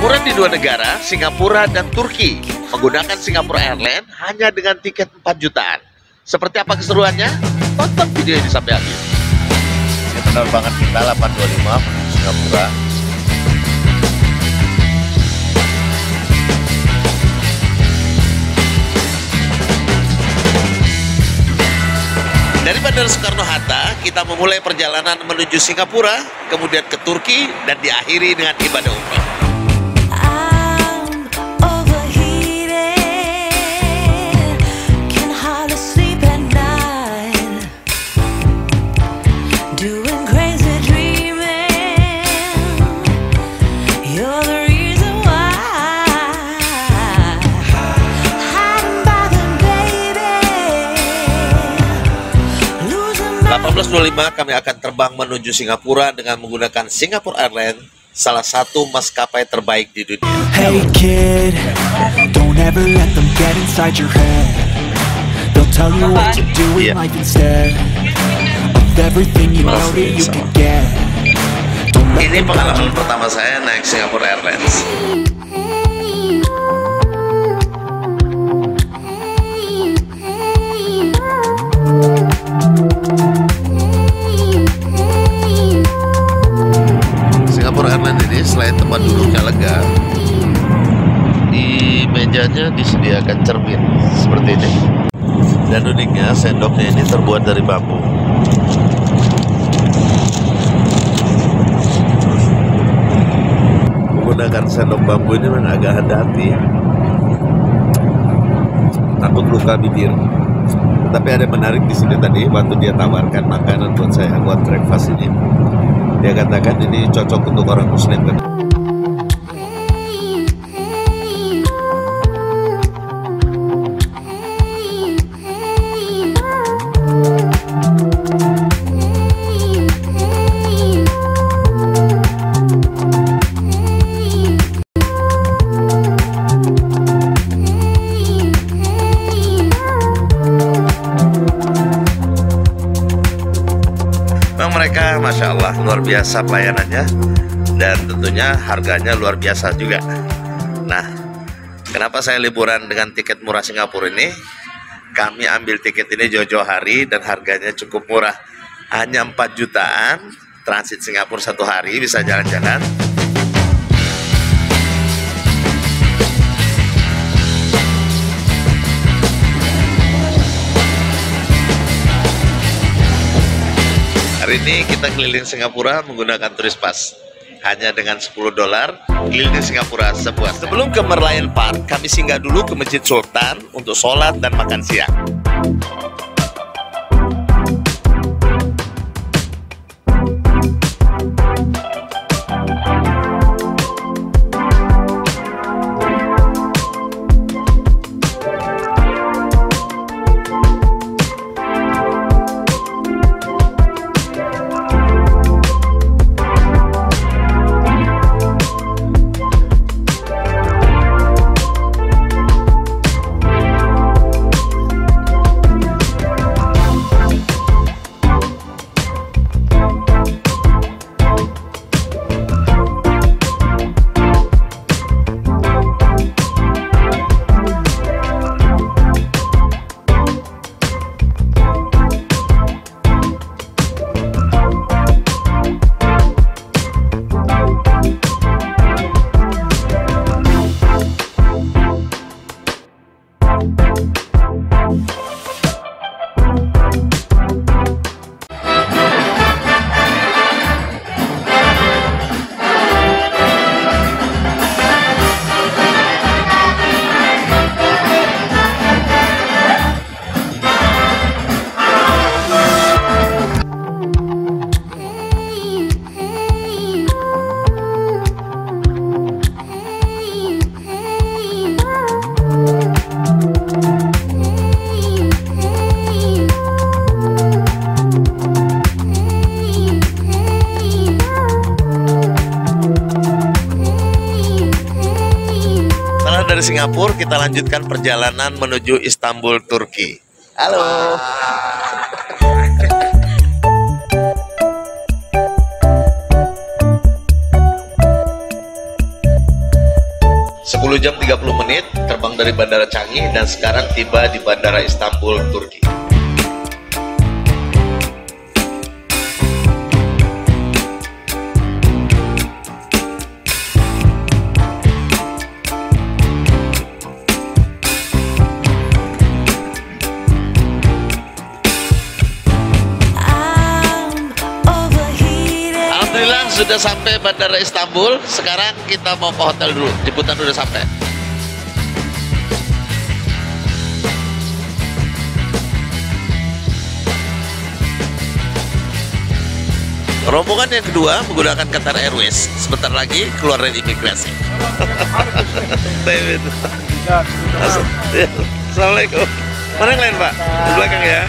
Liburan di dua negara, Singapura dan Turki, menggunakan Singapore Airlines hanya dengan tiket 4 jutaan. Seperti apa keseruannya? Tonton video ini sampai habis. Ya, penerbangan kita 825 menuju Singapura. Dari Bandara Soekarno-Hatta, kita memulai perjalanan menuju Singapura, kemudian ke Turki, dan diakhiri dengan ibadah umroh. Pada 25 kami akan terbang menuju Singapura dengan menggunakan Singapore Airlines, salah satu maskapai terbaik di dunia. Hey kid, don't ever let them get inside your head. They'll tell you what to do in life instead of everything you know that you can get. Ini pengalaman pertama saya naik Singapore Airlines. Selain tempat duduknya lega, di mejanya disediakan cermin seperti ini. Dan uniknya sendoknya ini terbuat dari bambu. Menggunakan sendok bambu ini memang agak hati-hati, takut luka bibir. Tapi ada menarik di sini tadi waktu dia tawarkan makanan buat saya buat breakfast ini. Dia katakan ini cocok untuk orang muslim kan. Mereka Masya Allah luar biasa pelayanannya, dan tentunya harganya luar biasa juga. Nah, kenapa saya liburan dengan tiket murah Singapura ini? Kami ambil tiket ini jauh-jauh hari dan harganya cukup murah, hanya 4 jutaan. Transit Singapura satu hari bisa jalan-jalan. Hari ini kita keliling Singapura menggunakan turis pass, hanya dengan 10 dolar keliling Singapura sepuas. Sebelum ke Merlion Park, kami singgah dulu ke Masjid Sultan untuk sholat dan makan siang. Dari Singapura kita lanjutkan perjalanan menuju Istanbul, Turki. Halo. 10 jam 30 menit terbang dari Bandara Changi dan sekarang tiba di Bandara Istanbul, Turki. Sudah sampai Bandara Istanbul, sekarang kita mau ke hotel dulu. Jemputan udah sampai. Rombongan yang kedua menggunakan Kentara Airways. Sebentar lagi keluar dari imigrasi. Assalamualaikum. Mana yang lain, Pak? Di belakang ya.